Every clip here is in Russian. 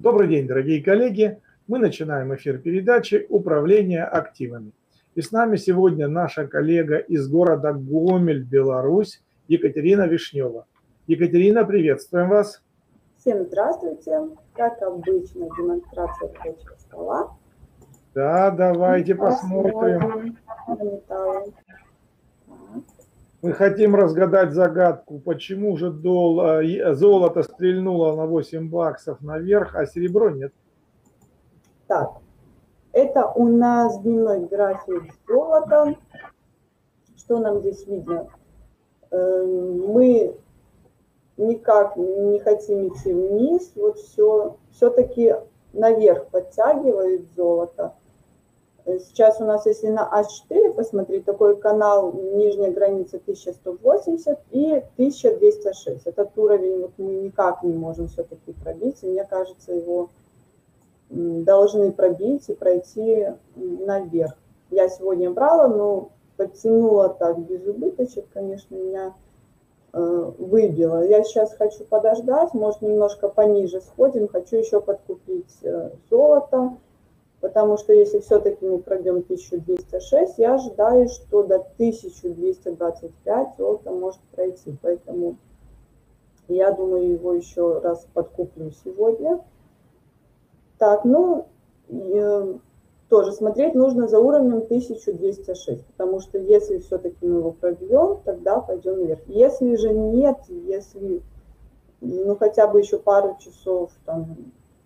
Добрый день, дорогие коллеги. Мы начинаем эфир передачи «Управление активами». И с нами сегодня наша коллега из города Гомель, Беларусь, Екатерина Вишнева. Екатерина, приветствуем вас. Всем здравствуйте. Как обычно, демонстрация рабочего стола. Да, давайте посмотрим. Мы хотим разгадать загадку, почему же золото стрельнуло на 8 баксов наверх, а серебро нет. Так, это у нас дневной график золота. Что нам здесь видно? Мы никак не хотим идти вниз, вот все-таки наверх подтягивает золото. Сейчас у нас, если на А4 посмотреть, такой канал, нижняя граница 1180 и 1206. Этот уровень вот мы никак не можем все-таки пробить. И мне кажется, его должны пробить и пройти наверх. Я сегодня брала, но подтянула так без убыточек, конечно, меня выбило. Я сейчас хочу подождать, может, немножко пониже сходим. Хочу еще подкупить золото. Потому что если все-таки мы пройдем 1206, я ожидаю, что до 1225 золото может пройти. Поэтому я думаю, его еще раз подкуплю сегодня. Так, ну, тоже смотреть нужно за уровнем 1206. Потому что если все-таки мы его пробьем, тогда пойдем вверх. Если же нет, если ну хотя бы еще пару часов там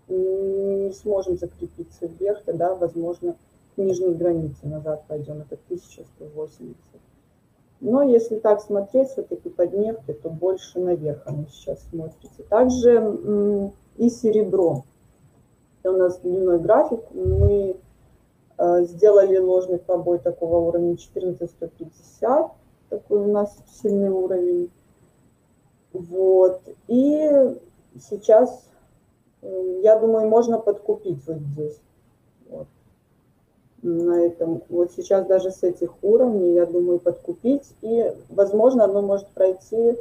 не сможем закрепиться вверх, тогда, возможно, к нижней границе назад пойдем, это 1180. Но если так смотреть, все-таки под нефтью, то больше наверх оно сейчас смотрится. Также и серебро. Это у нас дневной график. Мы сделали ложный пробой такого уровня 14150. Такой у нас сильный уровень. Вот. И сейчас, я думаю, можно подкупить вот здесь. Вот. На этом. Вот сейчас даже с этих уровней, я думаю, подкупить. И, возможно, оно может пройти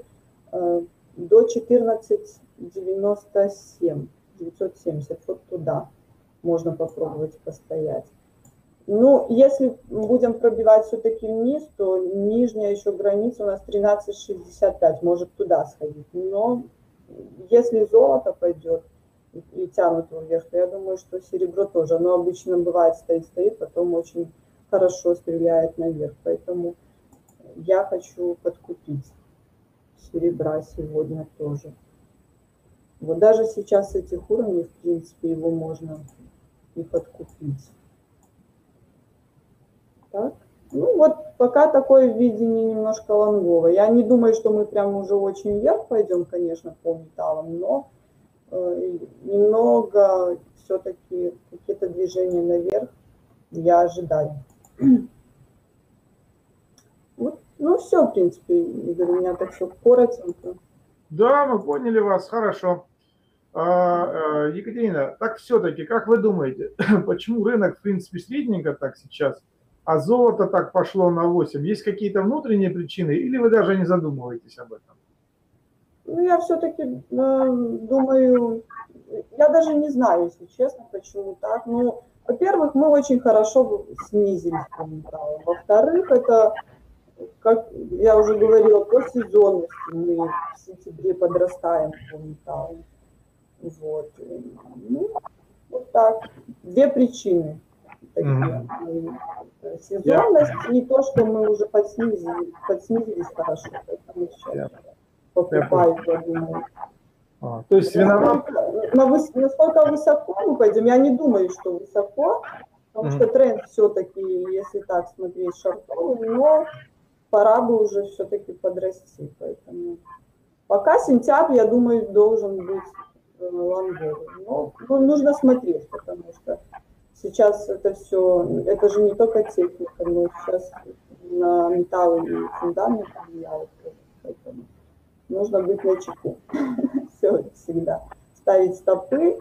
до 1497, 970. Вот туда можно попробовать постоять. Ну, если будем пробивать все-таки вниз, то нижняя еще граница у нас 1365. Может туда сходить. Но если золото пойдет и тянут вверх, я думаю, что серебро тоже. Оно обычно бывает стоит, потом очень хорошо стреляет наверх. Поэтому я хочу подкупить серебра сегодня тоже. Вот даже сейчас с этих уровней, в принципе, его можно и подкупить. Так. Ну вот пока такое видение немножко лонговое. Я не думаю, что мы прям уже очень вверх пойдем, конечно, по металлам, но немного все-таки какие-то движения наверх я ожидаю. Вот. Ну все, в принципе, у меня так все коротенько. Да, мы поняли вас, хорошо. Екатерина, так все-таки, как вы думаете, почему рынок, в принципе, средненько так сейчас, а золото так пошло на 8? Есть какие-то внутренние причины или вы даже не задумываетесь об этом? Ну, я все-таки думаю, я даже не знаю, если честно, почему так. Ну, во-первых, мы очень хорошо снизились по металлам. Во-вторых, это, как я уже говорила, по сезонности мы в сентябре подрастаем по металлам. Вот. Ну, вот так. Две причины. Сезонность и то, что мы уже подснизились хорошо. Поэтому сейчас покупают, я думаю. То есть виноват? Насколько высоко мы пойдем, я не думаю, что высоко, потому что тренд все-таки, если так смотреть, шартовый, но пора бы уже все-таки подрасти. Поэтому пока сентябрь, я думаю, должен быть лонговый. Но нужно смотреть, потому что сейчас это все, это же не только техника, но сейчас на металлы и фундамент влияют. Поэтому нужно быть начеку. Все, всегда. Ставить стопы.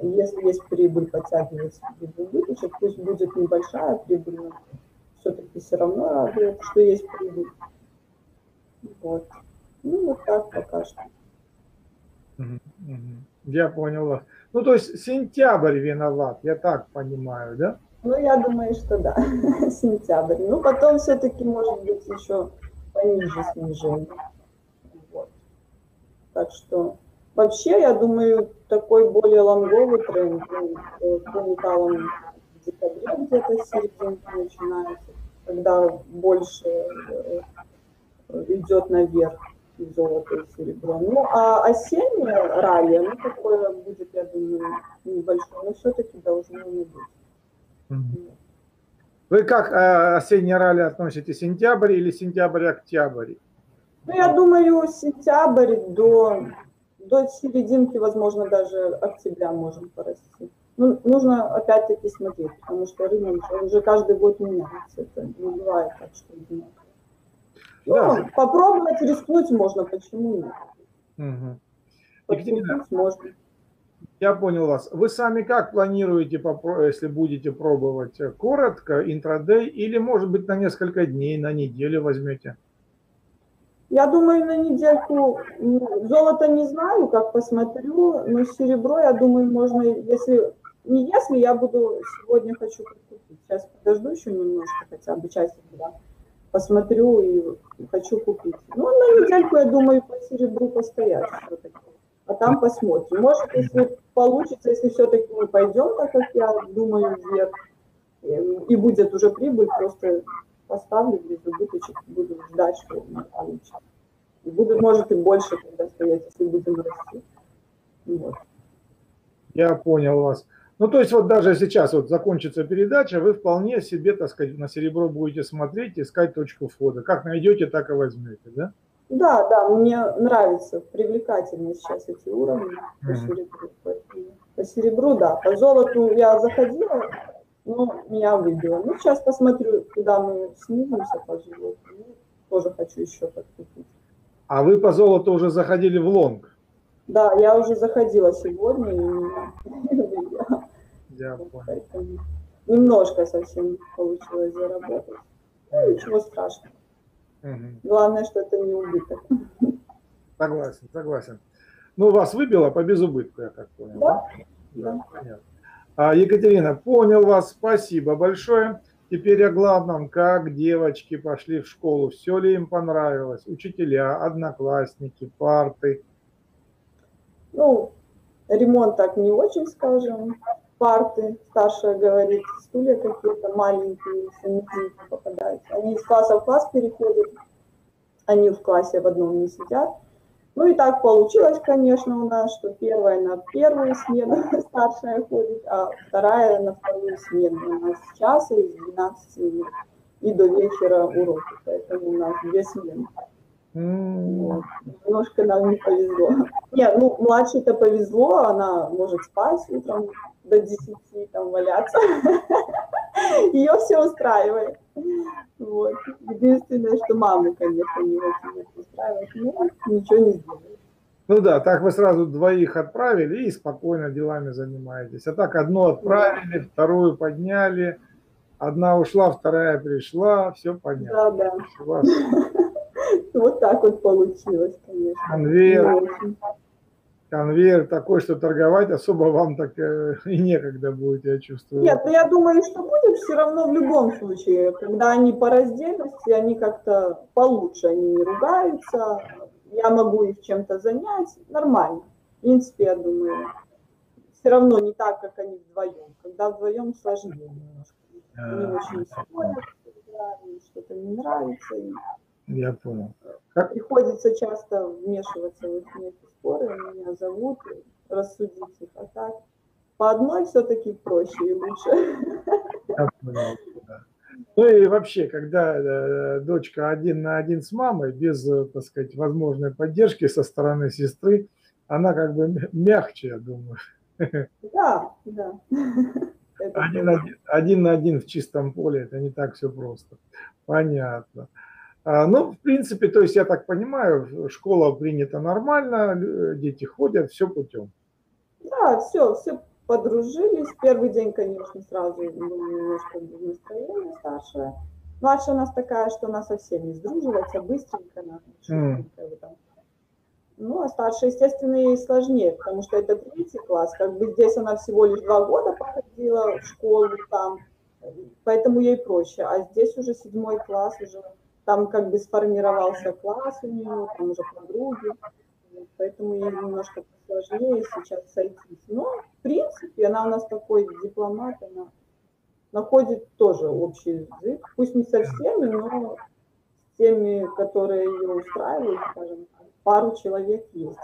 Если есть прибыль, подтягивается прибыль. Пусть будет небольшая прибыль, но все-таки все равно радует, что есть прибыль. Вот. Ну, вот так пока что. Я поняла. Ну, то есть сентябрь виноват, я так понимаю, да? Ну, я думаю, что да, сентябрь. Ну, потом все-таки, может быть, еще пониже снижение. Вот. Так что вообще, я думаю, такой более лонговый тренд по металлам в декабре где-то серединка начинается, когда больше идет наверх золото и серебро. Ну, а осеннее ралли, ну, такое будет, я думаю, небольшое, но все-таки должно не быть. Вы как осеннее ралли относите? Сентябрь или сентябрь-октябрь? Ну, я думаю, сентябрь до серединки, возможно, даже октября можем порасти. Ну, нужно опять-таки смотреть, потому что рынок уже каждый год меняется. Это не бывает так, что одинаково. Да. Ну, попробовать, рискнуть можно, почему нет? Угу. Екатерина, можно. Я понял вас. Вы сами как планируете, если будете пробовать, коротко, интрадей, или, может быть, на несколько дней, на неделю возьмете? Я думаю, на недельку. Золото не знаю, как посмотрю, но серебро, я думаю, можно, если я буду сегодня хочу купить. Сейчас подожду еще немножко, хотя бы часик-два. Посмотрю и хочу купить. Ну, на недельку, я думаю, по серебру постоять. А там посмотрим. Может, если получится, если все-таки мы пойдем, так как я думаю, вверх, и будет уже прибыль, просто поставлю без убыточек, буду ждать, что получится. И буду, может, и больше тогда стоять, если будем расти. Вот. Я понял вас. Ну, то есть вот даже сейчас вот закончится передача, вы вполне себе, так сказать, на серебро будете смотреть, искать точку входа. Как найдете, так и возьмете, да? Да, да, мне нравится, привлекательны сейчас эти уровни по серебру. По серебру, да, по золоту я заходила, но меня выбило. Ну, сейчас посмотрю, куда мы снизимся по золоту. Тоже хочу еще подкупить. А вы по золоту уже заходили в лонг? Да, я уже заходила сегодня, и немножко совсем получилось заработать. Ну, ничего страшного. Главное, что это не убыток. Согласен, согласен. Ну, вас выбило по безубытку, я так понял. Да? Да. Да. Екатерина, понял вас, спасибо большое. Теперь о главном, как девочки пошли в школу, все ли им понравилось, учителя, одноклассники, парты. Ну, ремонт так не очень, скажем. Парты, старшая говорит, стулья какие-то маленькие, санитары попадают. Они из класса в класс переходят, они в классе в одном не сидят. Ну и так получилось, конечно, у нас, что первая на первую смену старшая ходит, а вторая на вторую смену. У нас с часа и с 12 и до вечера уроки, поэтому у нас две смены. Вот. Немножко нам не повезло. Нет, ну, младшей-то повезло, она может спать утром до 10, там, валяться. Ее все устраивает. Вот. Единственное, что мамы, конечно, не очень устраивает, но ничего не сделает. Ну да, так вы сразу двоих отправили и спокойно делами занимаетесь. А так одну отправили, вторую подняли, одна ушла, вторая пришла, все понятно. Да, да. Вот так вот получилось, конечно. Конвейер такой, что торговать особо вам так и некогда будет, я чувствую. Нет, ну я думаю, что будет все равно в любом случае. Когда они по раздельности, они как-то получше, они не ругаются. Я могу их чем-то занять, нормально. В принципе, я думаю, все равно не так, как они вдвоем. Когда вдвоем сложнее немножко. Они очень спорят, им что-то не нравится. Я понял. Как? Приходится часто вмешиваться в их споры, меня зовут, рассудить их, а так по одной все-таки проще и лучше. Я понял, да. Ну и вообще, когда дочка 1 на 1 с мамой, без, так сказать, возможной поддержки со стороны сестры, она как бы мягче, я думаю. Да, да. 1 на 1 в чистом поле, это не так все просто. Понятно. Ну, в принципе, то есть, я так понимаю, школа принята нормально, дети ходят, все путем. Да, все подружились. Первый день, конечно, сразу было немножко настроение старшее. Младшая у нас такая, что она совсем не сдружилась, а быстренько она. Ну, а старшая, естественно, ей сложнее, потому что это 3-й класс. Как бы здесь она всего лишь 2 года проходила в школу там, поэтому ей проще. А здесь уже 7-й класс, уже там как бы сформировался класс у нее, там уже подруги. Поэтому ей немножко сложнее сейчас сойтись. Но, в принципе, она у нас такой дипломат, она находит тоже общий язык. Пусть не со всеми, но с теми, которые ее устраивают, скажем так. Пару человек есть.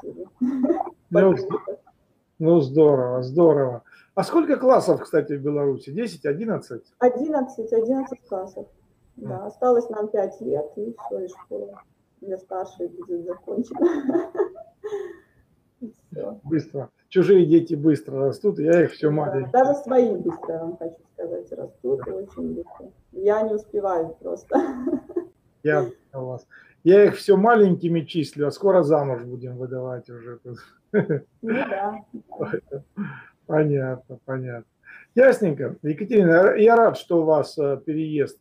Ну, здорово, здорово. А сколько классов, кстати, в Беларуси? 10, 11? 11 классов. Да, осталось нам 5 лет, и все, и школа для старших будет закончена. Быстро. Чужие дети быстро растут, я их все маленький. Даже свои быстро, я вам хочу сказать, растут очень быстро. Я не успеваю просто. Я у вас. Я их все маленькими числю, а скоро замуж будем выдавать уже. Ну, да. Понятно, понятно. Ясненько. Екатерина, я рад, что у вас переезд,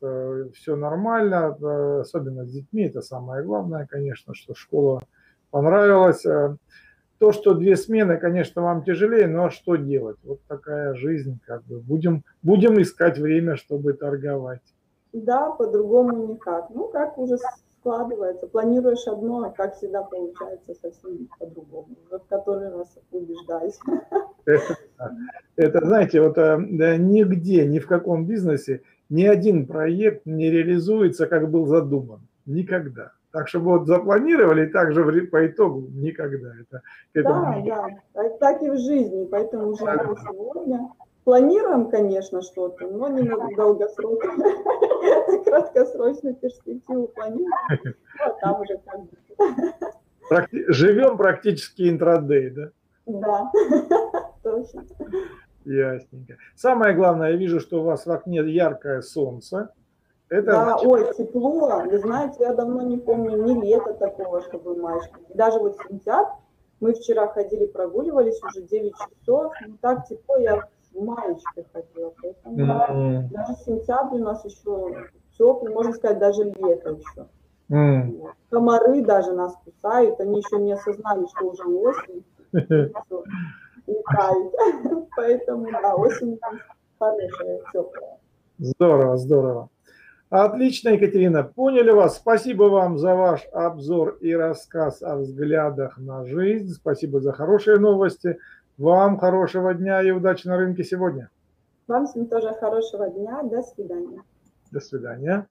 все нормально, особенно с детьми, это самое главное, конечно, что школа понравилась. То, что 2 смены, конечно, вам тяжелее, но что делать? Вот такая жизнь, как бы. Будем искать время, чтобы торговать. Да, по-другому никак. Ну, как уже складывается. Планируешь одно, а как всегда получается совсем по-другому. Вот который раз убеждаюсь. Это, знаете, вот нигде, ни в каком бизнесе, ни один проект не реализуется, как был задуман. Никогда. Так что вот запланировали, так же по итогу никогда. Да, так и в жизни. Поэтому уже сегодня планируем, конечно, что-то, но не на долгосрочную, краткосрочную перспективу планируем, а там уже как бы. Живем практически интрадей, да? Да, точно. Ясненько. Самое главное, я вижу, что у вас в окне яркое солнце. Это да, значит... ой, тепло. Вы знаете, я давно не помню ни лета такого, чтобы мальчик. Даже вот сентябрь, мы вчера ходили, прогуливались уже 9 часов, ну так тепло, я... маечки ходила, поэтому даже сентябрь у нас еще теплый, можно сказать, даже лето еще. Комары даже нас кусают, они еще не осознали, что уже осень, летают, поэтому да, осень хорошая, теплая. Здорово, здорово. Отлично, Екатерина, поняли вас. Спасибо вам за ваш обзор и рассказ о взглядах на жизнь. Спасибо за хорошие новости. Вам хорошего дня и удачи на рынке сегодня. Вам всем тоже хорошего дня. До свидания. До свидания.